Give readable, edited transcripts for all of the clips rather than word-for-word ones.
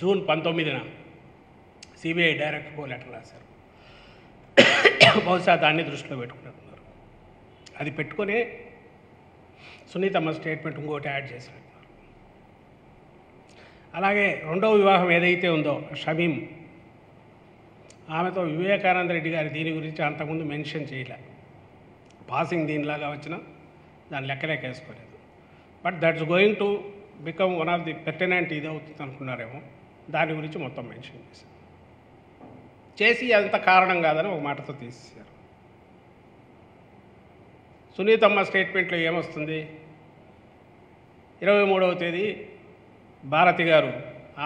June 19న CBI director కో letter రాశారు. బహుశా దాన్ని దృష్టిలో పెట్టుకుంటున్నారు. అది పెట్టుకొని సునీతమ్మ స్టేట్మెంట్ ఇంకోటి యాడ్ చేశారు. అలాగే రెండవ వివాహం ఏదైతే ఉందో షమీం, ఆమెతో వివేకానంద రెడ్డి గారు దీని గురించి అంతకుముందు మెన్షన్ చేయలే, పాసింగ్ దీనిలాగా వచ్చినా దాని లెక్కలేకేసుకోలేదు. But that's going to become one of the pertinent ఇది అవుతుంది అనుకున్నారేమో, దాని గురించి మొత్తం మెన్షన్ చేశారు. చేసి అంత కారణం కాదని ఒక మాటతో తీసేశారు. సునీతమ్మ స్టేట్మెంట్లో ఏమొస్తుంది? 23వ తేదీ భారతి గారు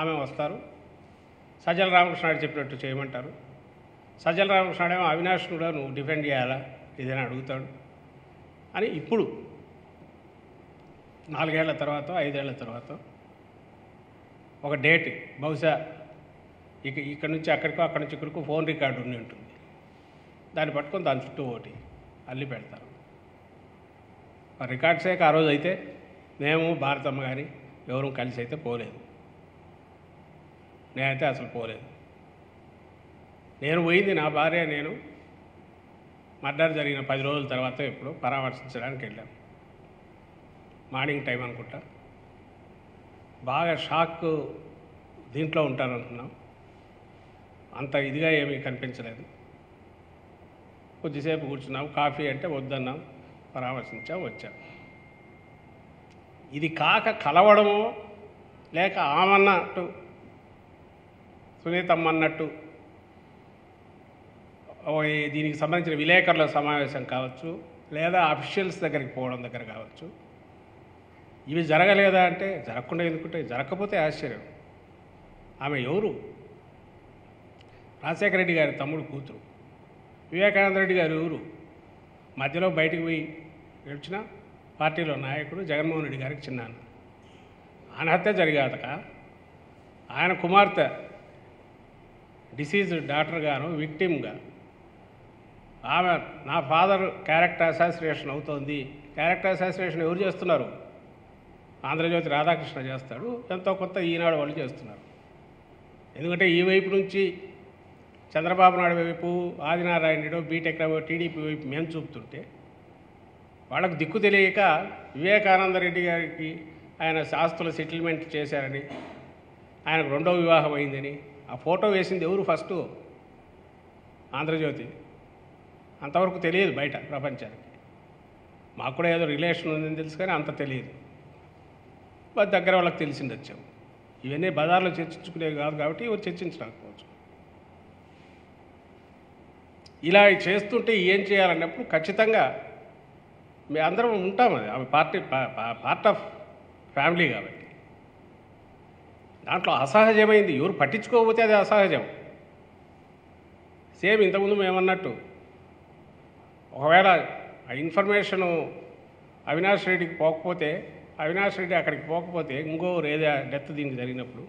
ఆమె వస్తారు, సజ్జల రామకృష్ణాడు చెప్పినట్టు చేయమంటారు. సజ్జల రామకృష్ణాడేమో అవినాష్ కూడా నువ్వు డిఫెండ్ చేయాలా ఇదని అడుగుతాడు అని ఇప్పుడు 4 ఏళ్ల తర్వాత 5 ఏళ్ల తర్వాత ఒక డేట్, బహుశా ఇక్కడ నుంచి అక్కడికో అక్కడి నుంచి ఇక్కడికో ఫోన్ రికార్డు ఉండి ఉంటుంది, దాన్ని పట్టుకొని దాని చుట్టూ ఓటి అల్లి పెడతారు. రికార్డ్సే ఆ రోజు అయితే మేము భారతమ్మ కానీ ఎవరూ కలిసి అయితే పోలేదు, నేనైతే అసలు పోలేదు. నేను పోయింది నా భార్య నేను మర్డర్ జరిగిన 10 రోజుల తర్వాత ఇప్పుడు పరామర్శించడానికి వెళ్ళాం. మార్నింగ్ టైం అనుకుంటా, బాగా షాక్ దీంట్లో ఉంటారనుకున్నాం, అంత ఇదిగా ఏమీ కనిపించలేదు. కొద్దిసేపు కూర్చున్నాం, కాఫీ అంటే వద్దన్నాం, పరామర్శించాం, వచ్చాం. ఇది కాక కలవడమో లేక ఆమన్నట్టు సునీతమ్మ అన్నట్టు దీనికి సంబంధించిన విలేకరుల సమావేశం కావచ్చు, లేదా అఫీషియల్స్ దగ్గరికి పోవడం దగ్గర కావచ్చు, ఇవి జరగలేదా అంటే జరగకుండా ఎందుకుంటే జరగకపోతే ఆశ్చర్యం. ఆమె ఎవరు? రాజశేఖర రెడ్డి గారి తమ్ముడు కూతురు. వివేకానంద రెడ్డి గారు ఎవరు? మధ్యలో బయటకు పోయి గడిచిన పార్టీలో నాయకుడు జగన్మోహన్ రెడ్డి గారికి చిన్నాను. ఆయన హత్య జరిగాక ఆయన కుమార్తె డిసీజ్డ్ డాక్టర్ గాను విక్టిమ్గా ఆమె నా ఫాదర్ క్యారెక్టర్ అసాసినేషన్ అవుతోంది. క్యారెక్టర్ అసాసినేషన్ ఎవరు చేస్తున్నారు? ఆంధ్రజ్యోతి రాధాకృష్ణ చేస్తాడు, ఎంతో కొంత ఈనాడు వాళ్ళు చేస్తున్నారు. ఎందుకంటే ఈ వైపు నుంచి చంద్రబాబు నాయుడు వైపు, ఆదినారాయణ రెడ్డి బీటెక్ టీడీపీ వైపు మేము చూపుతుంటే, వాళ్ళకు దిక్కు తెలియక వివేకానంద రెడ్డి గారికి ఆయన శాస్తుల సెటిల్మెంట్ చేశారని, ఆయనకు 2వ వివాహం అయిందని ఆ ఫోటో వేసింది ఎవరు? ఫస్ట్ ఆంధ్రజ్యోతి. అంతవరకు తెలియదు బయట ప్రపంచానికి. మాకు కూడా ఏదో రిలేషన్ ఉందని తెలుసు కానీ అంత తెలియదు, బట్ దగ్గర వాళ్ళకి తెలిసిండొచ్చాం. ఇవన్నీ బజార్లో చర్చించుకునేవి కాదు కాబట్టి ఎవరు చర్చించకపోవచ్చు. ఇలా చేస్తుంటే ఏం చేయాలన్నప్పుడు ఖచ్చితంగా మీ అందరం ఉంటాం, అది ఆమె పార్ట్ ఆఫ్ ఫ్యామిలీ కాబట్టి దాంట్లో అసహజమైంది ఎవరు పట్టించుకోకపోతే అది అసహజం. సేమ్ ఇంతకుముందు మేమన్నట్టు ఒకవేళ ఆ ఇన్ఫర్మేషను అవినాష్ రెడ్డికి పోకపోతే, అవినాష్ రెడ్డి అక్కడికి పోకపోతే, ఇంకో ఏదో డెత్ దీనికి జరిగినప్పుడు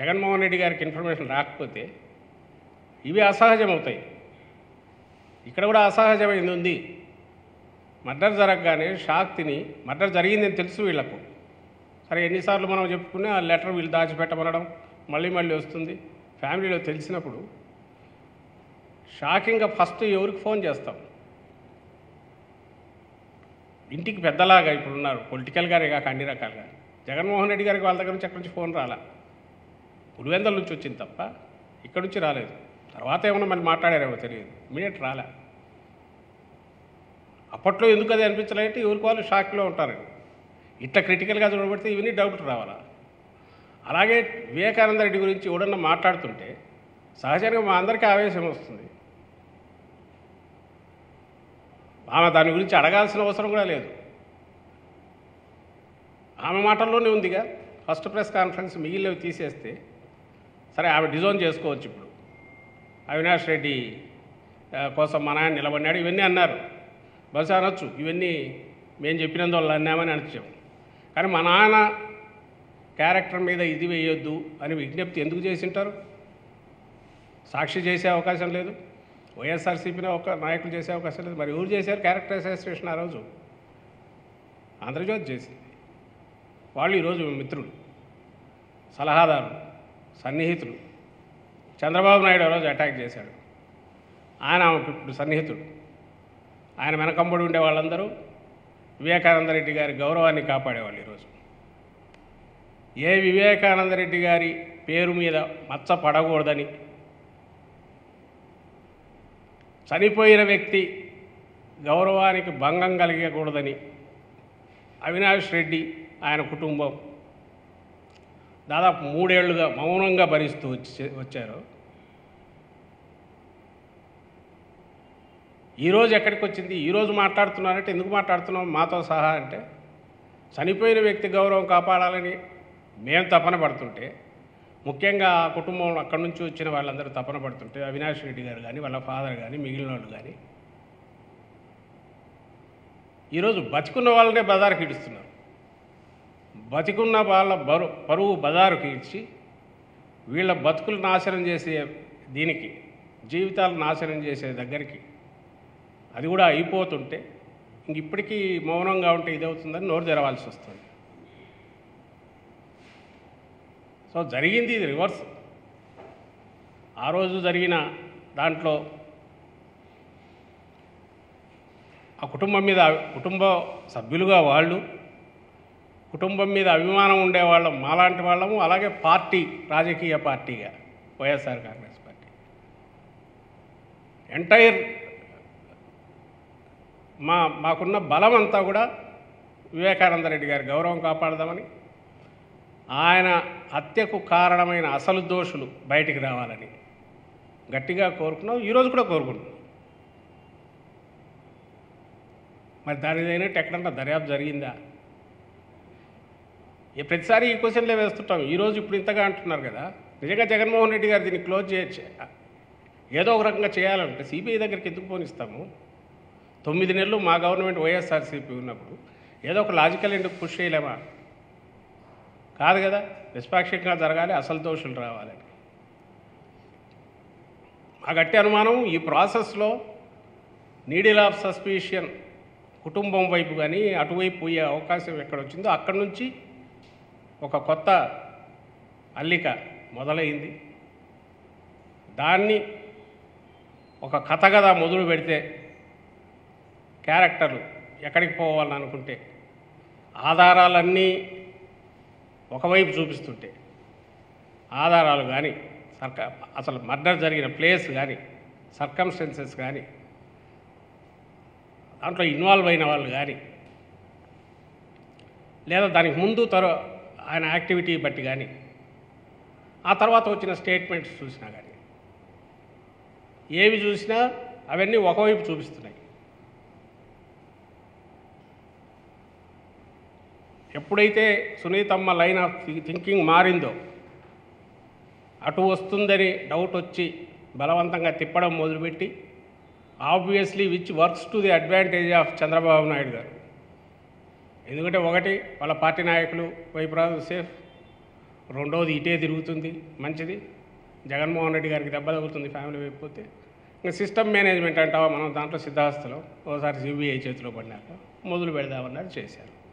జగన్మోహన్ రెడ్డి గారికి ఇన్ఫర్మేషన్ రాకపోతే ఇవి అసహజం అవుతాయి. ఇక్కడ కూడా అసహజమైంది ఉంది. మర్డర్ జరగగానే షాక్ తిని మర్డర్ జరిగిందని తెలుసు వీళ్లకు. సరే, ఎన్నిసార్లు మనం చెప్పుకున్నా ఆ లెటర్ వీళ్ళు దాచిపెట్టమనడం మళ్ళీ మళ్ళీ వస్తుంది. ఫ్యామిలీలో తెలిసినప్పుడు షాకింగ్గా ఫస్ట్ ఎవరికి ఫోన్ చేస్తాం? ఇంటికి పెద్దలాగా ఇప్పుడు ఉన్నారు, పొలిటికల్గానే కాక అన్ని రకాలుగా. జగన్మోహన్ రెడ్డి గారికి వాళ్ళ దగ్గర నుంచి అక్కడి నుంచి ఫోన్ రాలా, పులివెందల నుంచి వచ్చింది తప్ప ఇక్కడి నుంచి రాలేదు. తర్వాత ఏమైనా మళ్ళీ మాట్లాడారేమో తెలియదు, ఇమీడియట్ రాలే. అప్పట్లో ఎందుకు అది అనిపించలేదంటే ఎవరికి వాళ్ళు షాక్లో ఉంటారు. ఇట్లా క్రిటికల్గా చూడబడితే ఇవన్నీ డౌట్ రావాలా? అలాగే వివేకానంద రెడ్డి గురించి ఎవడన్నా మాట్లాడుతుంటే సహజంగా మా అందరికీ ఆవేశం వస్తుంది. ఆమె దాని గురించి అడగాల్సిన అవసరం కూడా లేదు, ఆమె మాటల్లోనే ఉందిగా. ఫస్ట్ ప్రెస్ కాన్ఫరెన్స్ మిగిలినవి తీసేస్తే సరే ఆమె డిజోన్ చేసుకోవచ్చు. ఇప్పుడు అవినాష్ రెడ్డి కోసం మా నాయన నిలబడినాడు ఇవన్నీ అన్నారు, బహుశా అనొచ్చు ఇవన్నీ మేము చెప్పినందువల్ల అన్నామని అనొచ్చాము. కానీ మా నాన్న క్యారెక్టర్ మీద ఇది వేయొద్దు అని విజ్ఞప్తి ఎందుకు చేసింటారు? సాక్షి చేసే అవకాశం లేదు, వైఎస్ఆర్సీపీలో ఒక నాయకులు చేసే అవకాశం లేదు. మరి ఎవరు చేశారు క్యారెక్టర్ అసాసినేషన్? ఆ రోజు ఆంధ్రజ్యోతి చేసింది. వాళ్ళు ఈరోజు మిత్రులు, సలహాదారులు, సన్నిహితుడు చంద్రబాబు నాయుడు ఆ రోజు అటాక్ చేశాడు. ఆయన ఇప్పుడు సన్నిహితుడు, ఆయన వెనకంబడి ఉండే వాళ్ళందరూ వివేకానందరెడ్డి గారి గౌరవాన్ని కాపాడేవాళ్ళు. ఈరోజు ఏ వివేకానందరెడ్డి గారి పేరు మీద మచ్చ పడకూడదని, చనిపోయిన వ్యక్తి గౌరవానికి భంగం కలగకూడదని అవినాష్ రెడ్డి ఆయన కుటుంబం దాదాపు 3 ఏళ్లుగా మౌనంగా భరిస్తూ వచ్చారు. ఈరోజు ఎక్కడికి వచ్చింది? ఈరోజు మాట్లాడుతున్నారంటే ఎందుకు మాట్లాడుతున్నాం మాతో సహా అంటే, చనిపోయిన వ్యక్తి గౌరవం కాపాడాలని మేము తపన పడుతుంటే, ముఖ్యంగా ఆ కుటుంబం అక్కడి నుంచి వచ్చిన వాళ్ళందరూ తపన పడుతుంటే, అవినాష్ రెడ్డి గారు కానీ వాళ్ళ ఫాదర్ కానీ మిగిలిన వాళ్ళు కానీ ఈరోజు బతికున్న వాళ్ళనే బజారుకి ఇడుస్తున్నారు. బతికున్న వాళ్ళ పరువు బజారుకి ఇచ్చి వీళ్ళ బతుకులు నాశనం చేసే దీనికి, జీవితాలు నాశనం చేసే దగ్గరికి అది కూడా అయిపోతుంటే, ఇంక ఇప్పటికీ మౌనంగా ఉంటే ఇదవుతుందని నోరు తెరవాల్సి వస్తుంది. సో జరిగింది ఇది రివర్స్. ఆ రోజు జరిగిన దాంట్లో ఆ కుటుంబం మీద, కుటుంబ సభ్యులుగా వాళ్ళు, కుటుంబం మీద అభిమానం ఉండేవాళ్ళం మాలాంటి వాళ్ళము, అలాగే పార్టీ రాజకీయ పార్టీగా వైఎస్ఆర్ కాంగ్రెస్ పార్టీ ఎంటైర్ మాకున్న బలం అంతా కూడా వివేకానందరెడ్డి గారి గౌరవం కాపాడదామని, ఆయన హత్యకు కారణమైన అసలు దోషులు బయటికి రావాలని గట్టిగా కోరుకున్నాం. ఈరోజు కూడా కోరుకుంటున్నాం. మరి దానిదైనట్టు ఎక్కడన్నా దర్యాప్తు జరిగిందా? ప్రతిసారి ఈ క్వశ్చన్లే వేస్తుంటాం. ఈరోజు ఇప్పుడు ఇంతగా అంటున్నారు కదా, నిజంగా జగన్మోహన్ రెడ్డి గారు దీన్ని క్లోజ్ చేయొచ్చు, ఏదో ఒక రకంగా చేయాలంటే సిబిఐ దగ్గరికి ఎందుకు పోనిస్తాము? 9 నెలలు మా గవర్నమెంట్ వైఎస్ఆర్సీపీ ఉన్నప్పుడు ఏదో ఒక లాజికల్ ఎందుకు పుష్ చేయలేమా? కాదు కదా, నిష్పాక్షికంగా జరగాలి, అసలు దోషులు రావాలని మా గట్టి అనుమానం. ఈ ప్రాసెస్లో నీడిల్ ఆఫ్ సస్పిషన్ కుటుంబం వైపు కానీ అటువైపు పోయే అవకాశం ఎక్కడ వచ్చిందో అక్కడి నుంచి ఒక కొత్త అల్లిక మొదలైంది. దాన్ని ఒక కథగా మొదలు పెడితే, క్యారెక్టర్లు ఎక్కడికి పోవాలని అనుకుంటే, ఆధారాలన్నీ ఒకవైపు చూపిస్తుంటే, ఆధారాలు కానీ అసలు మర్డర్ జరిగిన ప్లేస్ కానీ, సర్కమ్స్టెన్సెస్ కానీ, దాంట్లో ఇన్వాల్వ్ అయిన వాళ్ళు కానీ, లేదా దానికి ముందు ఆయన యాక్టివిటీ బట్టి కానీ, ఆ తర్వాత వచ్చిన స్టేట్మెంట్స్ చూసినా కానీ, ఏవి చూసినా అవన్నీ ఒకవైపు చూపిస్తున్నాయి. ఎప్పుడైతే సునీతమ్మ లైన్ ఆఫ్ థింకింగ్ మారిందో, అటు వస్తుందని డౌట్ వచ్చి బలవంతంగా తిప్పడం మొదలుపెట్టి, obviously which works to the advantage of Chandrababu Naidu garu. ఎందుకంటే ఒకటి వాళ్ళ పార్టీ నాయకులు వైపు సేఫ్, రెండోది ఇటే తిరుగుతుంది మంచిది, జగన్మోహన్ రెడ్డి గారికి దెబ్బ తగులుతుంది ఫ్యామిలీ అయిపోతే. ఇంకా సిస్టమ్ మేనేజ్మెంట్ అంటావా మనం దాంట్లో సిద్ధాస్తులో ఒకసారి సిబిఐ చేతిలో పడినాక మొదలు పెడదామన్నారు, చేశారు.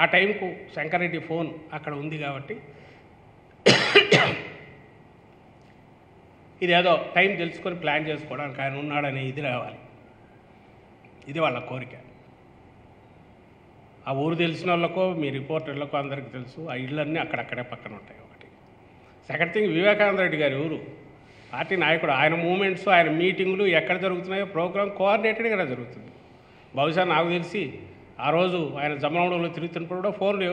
ఆ టైంకు శంకర్ రెడ్డి ఫోన్ అక్కడ ఉంది కాబట్టి ఇదేదో టైం తెలుసుకొని ప్లాన్ చేసుకోవడానికి ఆయన ఉన్నాడనే ఇది రావాలి. ఇది వాళ్ళ కోరిక. ఆ ఊరు తెలిసిన వాళ్ళకో మీ రిపోర్టర్లకో అందరికీ తెలుసు, ఆ ఇళ్ళన్నీ అక్కడక్కడే పక్కన ఉంటాయి. ఒకటి సెకండ్ థింగ్, వివేకానంద రెడ్డి గారి ఊరు, పార్టీ నాయకుడు, ఆయన మూమెంట్స్, ఆయన మీటింగులు ఎక్కడ జరుగుతున్నాయో ప్రోగ్రామ్ కోఆర్డినేటెడ్గా జరుగుతుంది. బహుశా నాకు తెలిసి ఆ రోజు ఆయన జమనగూడలో తిరుగుతున్నప్పుడు కూడా ఫోన్లు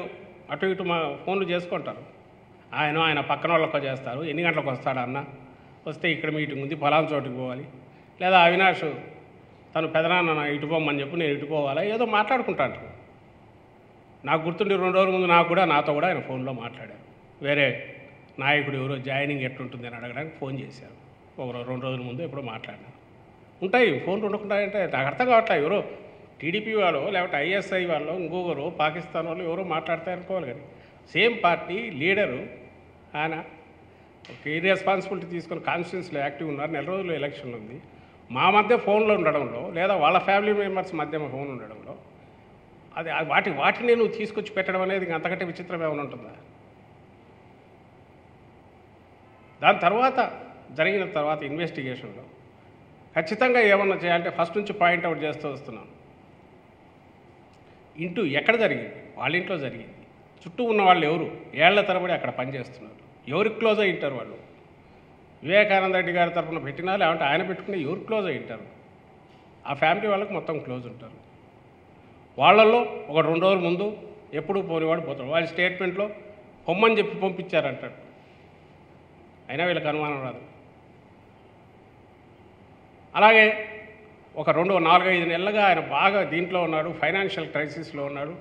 అటు ఇటు మా ఫోన్లు చేసుకుంటారు. ఆయన పక్కన వాళ్ళకో చేస్తారు, ఎన్ని గంటలకు వస్తాడు అన్న, వస్తే ఇక్కడ మీటింగ్ ఉంది ఫలానా చోటుకి పోవాలి, లేదా అవినాష్ తను పెదనాన్న ఇటు పోమని చెప్పి నేను ఇటు పోవాలా, ఏదో మాట్లాడుకుంటాను. నాకు గుర్తుండి 2 రోజుల ముందు నాతో కూడా ఆయన ఫోన్లో మాట్లాడారు. వేరే నాయకుడు ఎవరో జాయినింగ్ ఎట్టుంటుంది అని అడగడానికి ఫోన్ చేశారు. ఒక 2 రోజుల ముందు ఎప్పుడో మాట్లాడినారు. ఉంటాయి ఫోన్లు ఉండకుంటాయంటే నాకు అర్థం కావట్లేదు. ఎవరో టీడీపీ వాళ్ళు లేకపోతే ఐఎస్ఐ వాళ్ళు ఇంకొకరు పాకిస్తాన్ వాళ్ళు ఎవరో మాట్లాడతారనుకోవాలి, కానీ సేమ్ పార్టీ లీడరు ఆయన రెస్పాన్సిబిలిటీ తీసుకొని కాన్స్టిట్యున్సీలో యాక్టివ్ ఉన్నారు. 4 రోజులు ఎలక్షన్ ఉంది. మా మధ్య ఫోన్లో ఉండడంలో లేదా వాళ్ళ ఫ్యామిలీ మెంబర్స్ మధ్య ఫోన్ ఉండడంలో అది వాటిని నువ్వు తీసుకొచ్చి పెట్టడం అనేది అంతకంటే విచిత్రం ఏమైనా ఉంటుందా? దాని తర్వాత జరిగిన తర్వాత ఇన్వెస్టిగేషన్లో ఖచ్చితంగా ఏమన్నా చేయాలంటే ఫస్ట్ నుంచి పాయింట్అవుట్ చేస్తూ వస్తున్నాం. ఇంటూ ఎక్కడ జరిగింది, వాళ్ళ ఇంట్లో జరిగింది. చుట్టూ ఉన్న వాళ్ళు ఎవరు ఏళ్ల తరబడి అక్కడ పనిచేస్తున్నారు, ఎవరికి క్లోజ్ అయి ఉంటారు వాళ్ళు? వివేకానంద రెడ్డి గారి తరఫున పెట్టినా లేవంటే ఆయన పెట్టుకుని ఎవరు క్లోజ్ అయి ఉంటారు? ఆ ఫ్యామిలీ వాళ్ళకి మొత్తం క్లోజ్ ఉంటారు. వాళ్ళల్లో ఒక 2 రోజుల ముందు ఎప్పుడు పోనివాడు పోతాడు. వాళ్ళ స్టేట్మెంట్లో పొమ్మని చెప్పి పంపించారంటాడు. అయినా వీళ్ళకి అనుమానం రాదు. అలాగే ఒక 4-5 నెలలుగా ఆయన బాగా దీంట్లో ఉన్నాడు, ఫైనాన్షియల్ క్రైసిస్లో ఉన్నాడు.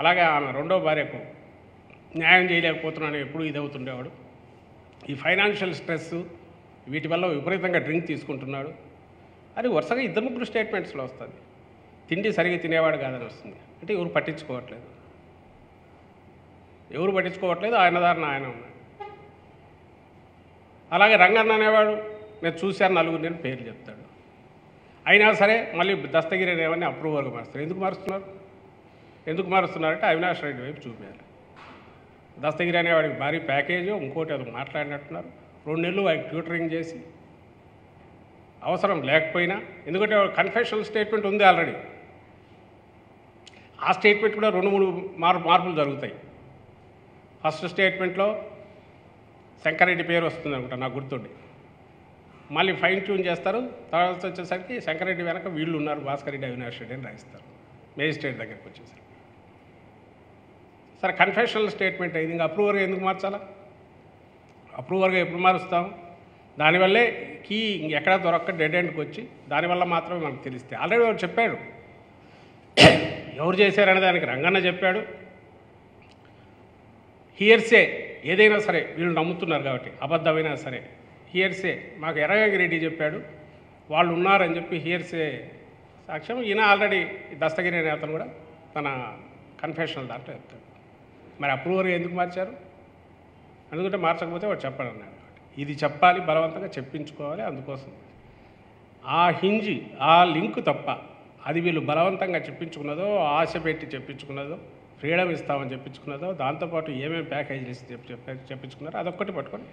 అలాగే ఆమె 2వ భార్యకు న్యాయం చేయలేకపోతున్నాను ఎప్పుడు ఇదవుతుండేవాడు. ఈ ఫైనాన్షియల్ స్ట్రెస్ వీటి వల్ల విపరీతంగా డ్రింక్ తీసుకుంటున్నాడు అని వరుసగా 2-3 స్టేట్మెంట్స్లో వస్తుంది. తిండి సరిగ్గా తినేవాడు కాదని వస్తుంది. అంటే ఎవరు పట్టించుకోవట్లేదు, ఆయన దారిన ఆయన ఉన్నాడు. అలాగే రంగన్న అనేవాడు నేను చూశాను 4 పేర్లు చెప్తాడు. అయినా సరే మళ్ళీ దస్తగిరి అనేవన్నీ అప్రూవర్గా మారుస్తారు. ఎందుకు మారుస్తున్నారంటే అవినాష్ రెడ్డి వైపు చూపించాలి. దస్తగిరి అనేవాడికి భారీ ప్యాకేజ్, ఇంకోటి అది మాట్లాడినట్టున్నారు. 2 నెలలు వాడికి ట్యూటరింగ్ చేసి అవసరం లేకపోయినా, ఎందుకంటే కన్ఫెషనల్ స్టేట్మెంట్ ఉంది ఆల్రెడీ. ఆ స్టేట్మెంట్ కూడా 2-3 మార్పులు జరుగుతాయి. ఫస్ట్ స్టేట్మెంట్లో శంకరెడ్డి పేరు వస్తుంది అనుకుంటా నాకు గుర్తుండి, మళ్ళీ ఫైన్ ట్యూన్ చేస్తారు. తర్వాత వచ్చేసరికి శంకరెడ్డి వెనక వీళ్ళు ఉన్నారు, భాస్కర్ రెడ్డి అవినాష్ రెడ్డి అని రాయిస్తారు మేజిస్ట్రేట్ దగ్గరికి వచ్చేసరికి. సరే కన్ఫెషనల్ స్టేట్మెంట్ అయింది, ఇంకా అప్రూవర్గా ఎందుకు మార్చాలా? అప్రూవర్గా ఎప్పుడు మారుస్తాం? దానివల్లే కీ ఎక్కడ దొరక్క డెడ్ ఎండ్కి వచ్చి దానివల్ల మాత్రమే మనకు తెలిస్తే. ఆల్రెడీ ఎవరు చెప్పాడు, ఎవరు చేశారనే దానికి రంగన్న చెప్పాడు. హియర్సే ఏదైనా సరే వీళ్ళు నమ్ముతున్నారు కాబట్టి అబద్ధమైనా సరే హియర్సే. మాకు ఎర్రగిరెడ్డి చెప్పాడు వాళ్ళు ఉన్నారని చెప్పి హియర్సే సాక్ష్యం. ఈయన ఆల్రెడీ దస్తగిరి నేతను కూడా తన కన్ఫెషనల్ దాంట్లో చెప్తాడు. మరి అప్రూవర్గా ఎందుకు మార్చారు? ఎందుకంటే మార్చకపోతే వాడు చెప్పాడు అన్నాడు. ఇది చెప్పాలి, బలవంతంగా చెప్పించుకోవాలి. అందుకోసం ఆ హింజి ఆ లింక్ తప్ప, అది వీళ్ళు బలవంతంగా చెప్పించుకున్నదో ఆశ పెట్టి చెప్పించుకున్నదో ఫ్రీడమ్ ఇస్తామని చెప్పించుకున్నదో దాంతోపాటు ఏమేమి ప్యాకేజీలు ఇస్తే చెప్పించుకున్నారో అదొక్కటి పట్టుకొని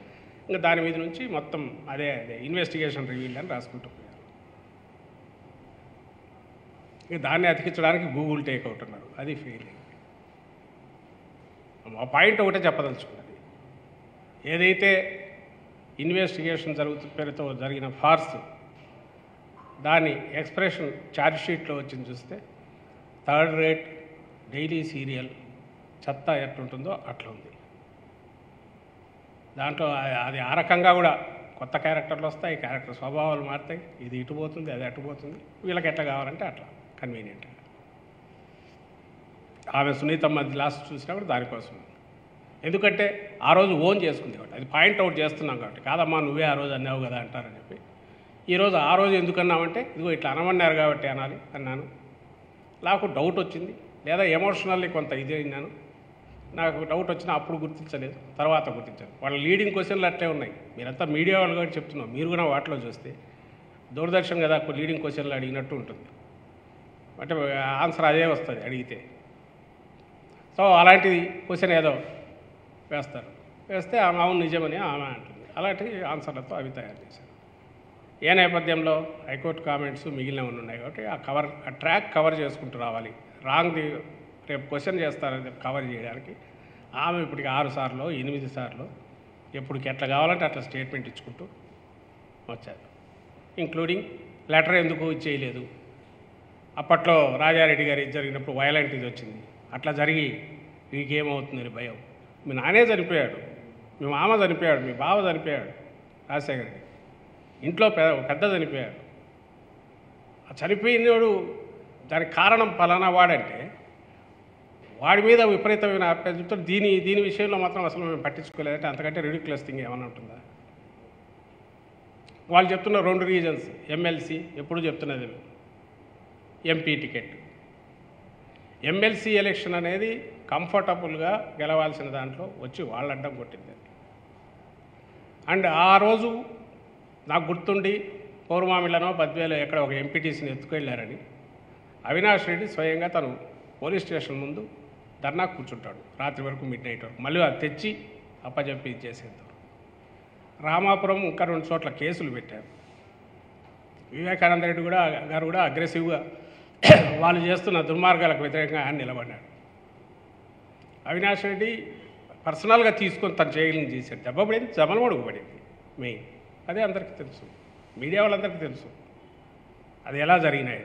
ఇంకా దాని మీద నుంచి మొత్తం అదే ఇన్వెస్టిగేషన్ రివ్యూల్ అని రాసుకుంటూ పోయారు. ఇక దాన్ని అతికించడానికి గూగుల్ టేక్ అవుట్ అన్నారు. అది ఫెయిల్ అయింది. ఆ పాయింట్ ఒకటే చెప్పదలుచుకున్నది, ఏదైతే ఇన్వెస్టిగేషన్ పేరుతో జరిగిన ఫార్స్ దాని ఎక్స్ప్రెషన్ ఛార్జ్షీట్లో వచ్చింది చూస్తే 3rd రేట్ డైలీ సీరియల్ చెత్త ఎట్లుంటుందో అట్లా ఉంది. దాంట్లో అది ఆ రకంగా కూడా కొత్త క్యారెక్టర్లు వస్తాయి, క్యారెక్టర్ స్వభావాలు మారుతాయి. ఇది ఇటుపోతుంది, అది అటుపోతుంది. వీళ్ళకి ఎట్లా కావాలంటే అట్లా కన్వీనియంట్గా. ఆమె సునీతమ్మ లాస్ట్ చూసినప్పుడు దానికోసం, ఎందుకంటే ఆ రోజు ఓన్ చేసుకుంది కాబట్టి అది పాయింట్అవుట్ చేస్తున్నాం కాబట్టి. కాదమ్మా నువ్వే ఆ రోజు అన్నావు కదా అంటారని చెప్పి ఈరోజు ఆ రోజు ఎందుకన్నామంటే ఇదిగో ఇట్లా అనమన్నారు కాబట్టి అనాలి అన్నాను. నాకు డౌట్ వచ్చింది, లేదా ఎమోషనల్లీ కొంత ఇది అయినాను. నాకు డౌట్ వచ్చినా అప్పుడు గుర్తించలేదు, తర్వాత గుర్తించాను. వాళ్ళ లీడింగ్ క్వశ్చన్లు అట్లే ఉన్నాయి. మీరంతా మీడియా వాళ్ళు కూడా చెప్తున్నాం, మీరు కూడా వాటిలో చూస్తే దూరదర్శన్ కదా లీడింగ్ క్వశ్చన్లు అడిగినట్టు ఉంటుంది, అంటే ఆన్సర్ అదే వస్తుంది అడిగితే. సో అలాంటిది క్వశ్చన్ ఏదో వేస్తారు, వేస్తే ఆమె అవును నిజమని ఆమె అంటుంది. అలాంటి ఆన్సర్లతో అవి తయారు చేశారు. ఏ నేపథ్యంలో హైకోర్టు కామెంట్స్ మిగిలినవి ఉన్నాయి కాబట్టి ఆ ట్రాక్ కవర్ చేసుకుంటూ రావాలి. రాంగ్ రేపు క్వశ్చన్ చేస్తారని కవర్ చేయడానికి ఆమె ఇప్పటికి 6 సార్లు 8 సార్లు ఎప్పటికి ఎట్లా కావాలంటే అట్లా స్టేట్మెంట్ ఇచ్చుకుంటూ వచ్చారు. ఇంక్లూడింగ్ లెటర్ ఎందుకు ఇచ్చేయలేదు, అప్పట్లో రాజారెడ్డి గారు జరిగినప్పుడు వైలెంట్ ఇది వచ్చింది, అట్లా జరిగి మీకేమవుతుందని భయం. మీ నానే చనిపోయాడు, మీ మామ చనిపోయాడు, మీ బావ చనిపోయాడు, రాజశేఖర్ రెడ్డి ఇంట్లో పెద్ద చనిపోయాడు. ఆ చనిపోయినోడు దానికి కారణం ఫలానా వాడంటే వాడి మీద విపరీతమైన అభ్యర్థితో దీని విషయంలో మాత్రం అసలు మేము పట్టించుకోలేదంటే అంతకంటే రిడిక్యులస్ థింగ్ ఏమైనా ఉంటుందా? వాళ్ళు చెప్తున్న రెండు రీజన్స్, ఎమ్మెల్సీ ఎప్పుడు చెప్తున్నది ఎంపీ టికెట్. ఎమ్మెల్సీ ఎలక్షన్ అనేది కంఫర్టబుల్గా గెలవాల్సిన దాంట్లో వచ్చి వాళ్ళు అడ్డం కొట్టింది. అండ్ ఆ రోజు నాకు గుర్తుండి పౌర్మామిలనో బద్వేలో ఎక్కడ ఒక ఎంపీటీసీని ఎత్తుకెళ్ళారని అవినాష్ రెడ్డి స్వయంగా తను పోలీస్ స్టేషన్ ముందు ధర్నా కూర్చుంటాడు రాత్రి వరకు, మిడ్ నైట్ వరకు. మళ్ళీ అది తెచ్చి అప్పజెప్పి చేసేద్దాం. రామాపురం ఇంకా రెండు చోట్ల కేసులు పెట్టారు. వివేకానంద రెడ్డి గారు కూడా అగ్రెసివ్గా వాళ్ళు చేస్తున్న దుర్మార్గాలకు వ్యతిరేకంగా ఆయన నిలబడ్డాడు. అవినాష్ రెడ్డి పర్సనల్గా తీసుకొని తను చేయగలిగింది చేశాడు. దెబ్బపడింది, జమలమడుగు పడింది మెయిన్. అదే అందరికీ తెలుసు, మీడియా వాళ్ళందరికీ తెలుసు అది ఎలా జరిగినాయి.